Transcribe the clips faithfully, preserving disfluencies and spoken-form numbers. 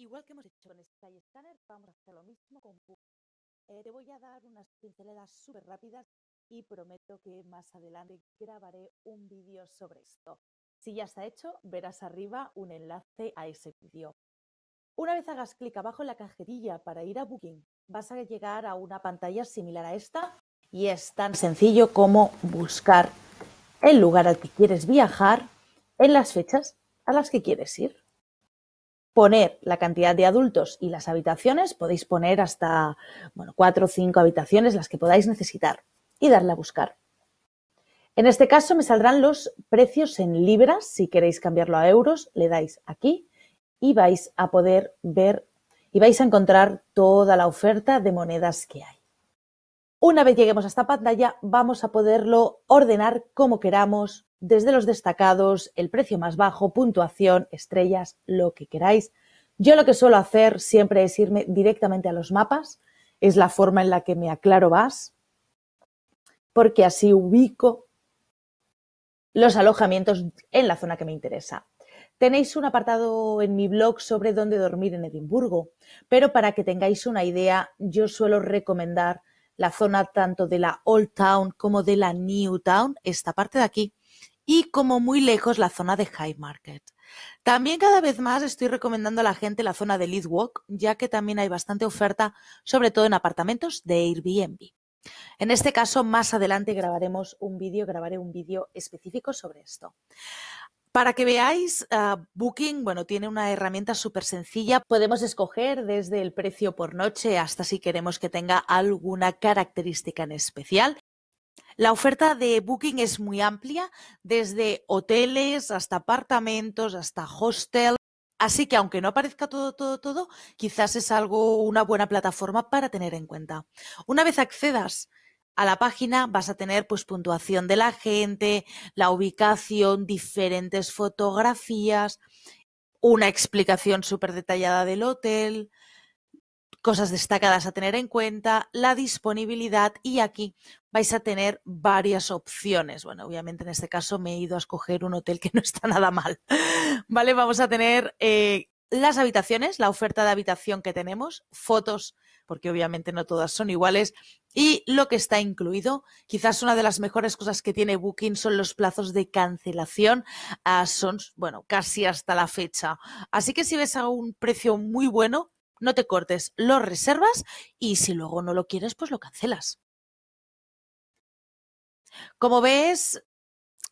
Igual que hemos hecho con SkyScanner, vamos a hacer lo mismo con Booking. Eh, te voy a dar unas pinceladas súper rápidas y prometo que más adelante grabaré un vídeo sobre esto. Si ya está hecho, verás arriba un enlace a ese vídeo. Una vez hagas clic abajo en la cajetilla para ir a Booking, vas a llegar a una pantalla similar a esta y es tan sencillo como buscar el lugar al que quieres viajar en las fechas a las que quieres ir. Poner la cantidad de adultos y las habitaciones, podéis poner hasta bueno, cuatro o cinco habitaciones, las que podáis necesitar, y darle a buscar. En este caso me saldrán los precios en libras, si queréis cambiarlo a euros, le dais aquí y vais a poder ver y vais a encontrar toda la oferta de monedas que hay. Una vez lleguemos a esta pantalla, vamos a poderlo ordenar como queramos, desde los destacados, el precio más bajo, puntuación, estrellas, lo que queráis. Yo lo que suelo hacer siempre es irme directamente a los mapas, es la forma en la que me aclaro más, porque así ubico los alojamientos en la zona que me interesa. Tenéis un apartado en mi blog sobre dónde dormir en Edimburgo, pero para que tengáis una idea, yo suelo recomendar la zona tanto de la Old Town como de la New Town, esta parte de aquí, y como muy lejos la zona de High Market. También cada vez más estoy recomendando a la gente la zona de Lead Walk, ya que también hay bastante oferta, sobre todo en apartamentos de Airbnb. En este caso, más adelante grabaremos un vídeo, grabaré un vídeo específico sobre esto. Para que veáis, uh, Booking, bueno, tiene una herramienta súper sencilla. Podemos escoger desde el precio por noche hasta si queremos que tenga alguna característica en especial. La oferta de Booking es muy amplia, desde hoteles hasta apartamentos, hasta hostel. Así que aunque no aparezca todo, todo, todo, quizás es algo, una buena plataforma para tener en cuenta. Una vez accedas a la página vas a tener pues puntuación de la gente, la ubicación, diferentes fotografías, una explicación súper detallada del hotel, cosas destacadas a tener en cuenta, la disponibilidad y aquí vais a tener varias opciones. Bueno, obviamente en este caso me he ido a escoger un hotel que no está nada mal. Vale, vamos a tener eh, las habitaciones, la oferta de habitación que tenemos, fotos, porque obviamente no todas son iguales, y lo que está incluido. Quizás una de las mejores cosas que tiene Booking son los plazos de cancelación, uh, son bueno casi hasta la fecha. Así que si ves a un precio muy bueno, no te cortes, lo reservas y si luego no lo quieres, pues lo cancelas. Como ves,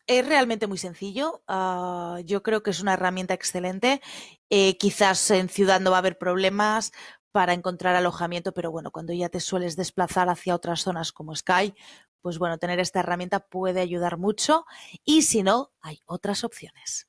es realmente muy sencillo. Uh, yo creo que es una herramienta excelente. Eh, quizás en ciudad no va a haber problemas para encontrar alojamiento, pero bueno, cuando ya te sueles desplazar hacia otras zonas como Sky, pues bueno, tener esta herramienta puede ayudar mucho y si no, hay otras opciones.